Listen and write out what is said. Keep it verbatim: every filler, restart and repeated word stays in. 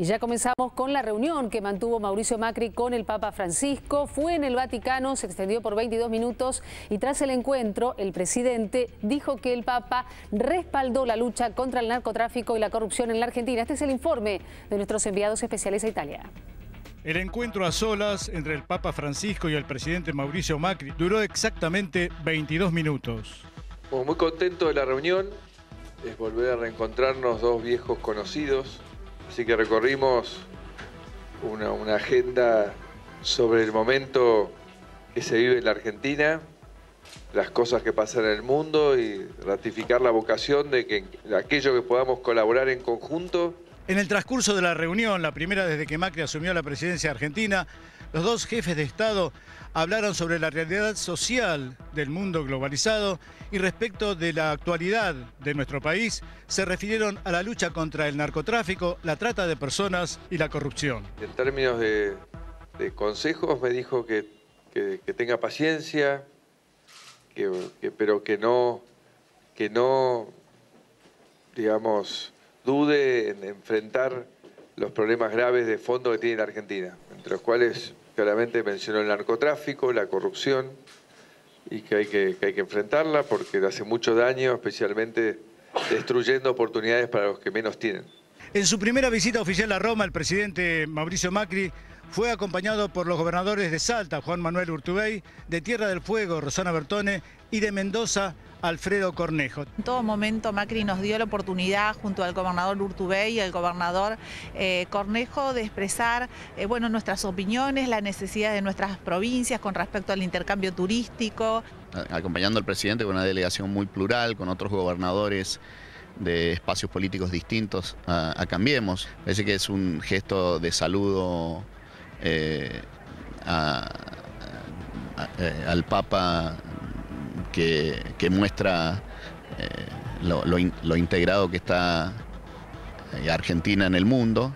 Y ya comenzamos con la reunión que mantuvo Mauricio Macri con el Papa Francisco. Fue en el Vaticano, se extendió por veintidós minutos y tras el encuentro el presidente dijo que el Papa respaldó la lucha contra el narcotráfico y la corrupción en la Argentina. Este es el informe de nuestros enviados especiales a Italia. El encuentro a solas entre el Papa Francisco y el presidente Mauricio Macri duró exactamente veintidós minutos. Estamos muy contentos de la reunión, es volver a reencontrarnos dos viejos conocidos. Así que recorrimos una, una agenda sobre el momento que se vive en la Argentina, las cosas que pasan en el mundo y ratificar la vocación de que aquello que podamos colaborar en conjunto. En el transcurso de la reunión, la primera desde que Macri asumió la presidencia argentina, los dos jefes de Estado hablaron sobre la realidad social del mundo globalizado y respecto de la actualidad de nuestro país, se refirieron a la lucha contra el narcotráfico, la trata de personas y la corrupción. En términos de, de consejos me dijo que, que, que tenga paciencia, que, que, pero que no, que no, digamos, dude en enfrentar los problemas graves de fondo que tiene la Argentina, entre los cuales claramente mencionó el narcotráfico, la corrupción, y que hay que, que, hay que enfrentarla porque hace mucho daño, especialmente destruyendo oportunidades para los que menos tienen. En su primera visita oficial a Roma, el presidente Mauricio Macri fue acompañado por los gobernadores de Salta, Juan Manuel Urtubey, de Tierra del Fuego, Rosana Bertone, y de Mendoza, Alfredo Cornejo. En todo momento Macri nos dio la oportunidad, junto al gobernador Urtubey y al gobernador eh, Cornejo, de expresar eh, bueno, nuestras opiniones, la necesidad de nuestras provincias con respecto al intercambio turístico. Acompañando al presidente con una delegación muy plural, con otros gobernadores de espacios políticos distintos a, a Cambiemos. Parece que es un gesto de saludo eh, a, a, a, al Papa, Que, que muestra eh, lo, lo, in, lo integrado que está Argentina en el mundo.